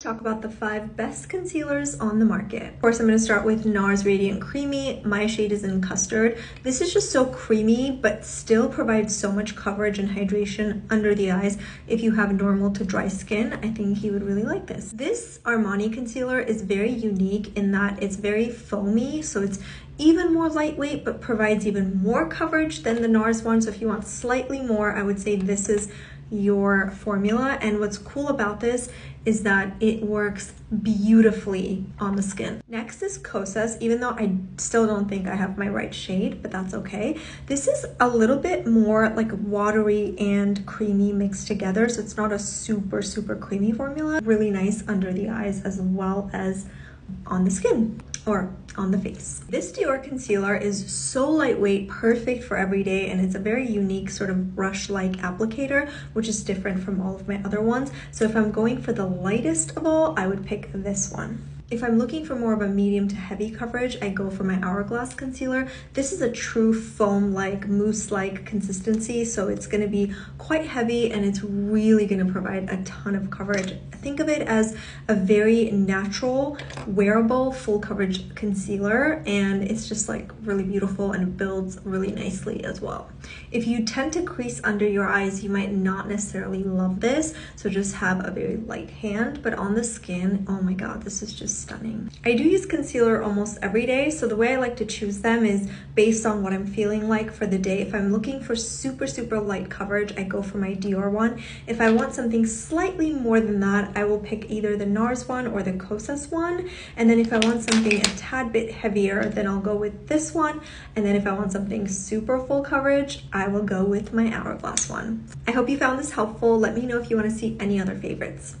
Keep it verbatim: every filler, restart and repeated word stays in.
Talk about the five best concealers on the market. Of course, I'm going to start with NARS Radiant Creamy. My shade is in Custard. This is just so creamy, but still provides so much coverage and hydration under the eyes. If you have normal to dry skin, I think you would really like this. This Armani concealer is very unique in that it's very foamy, so it's even more lightweight, but provides even more coverage than the NARS one. So if you want slightly more, I would say this is your formula. And what's cool about this is that it works beautifully on the skin. Next is Kosas, even though I still don't think I have my right shade, but that's okay. This is a little bit more like watery and creamy mixed together, so it's not a super, super creamy formula. Really nice under the eyes as well as on the skin or on the face. This Dior concealer is so lightweight, perfect for every day, and it's a very unique sort of brush-like applicator, which is different from all of my other ones. So if I'm going for the lightest of all, I would pick this one. If I'm looking for more of a medium to heavy coverage, I go for my Hourglass concealer. This is a true foam-like, mousse-like consistency, so it's going to be quite heavy and it's really going to provide a ton of coverage. Think of it as a very natural, wearable, full coverage concealer, and it's just like really beautiful and builds really nicely as well. If you tend to crease under your eyes, you might not necessarily love this, so just have a very light hand, but on the skin, oh my god, this is just stunning. I do use concealer almost every day, so the way I like to choose them is based on what I'm feeling like for the day. If I'm looking for super, super light coverage, I go for my Dior one. If I want something slightly more than that, I will pick either the NARS one or the Kosas one. And then if I want something a tad bit heavier, then I'll go with this one. And then if I want something super full coverage, I will go with my Hourglass one. I hope you found this helpful. Let me know if you want to see any other favorites.